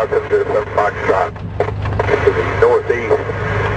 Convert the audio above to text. now just did a 7 Foxtrot to the northeast.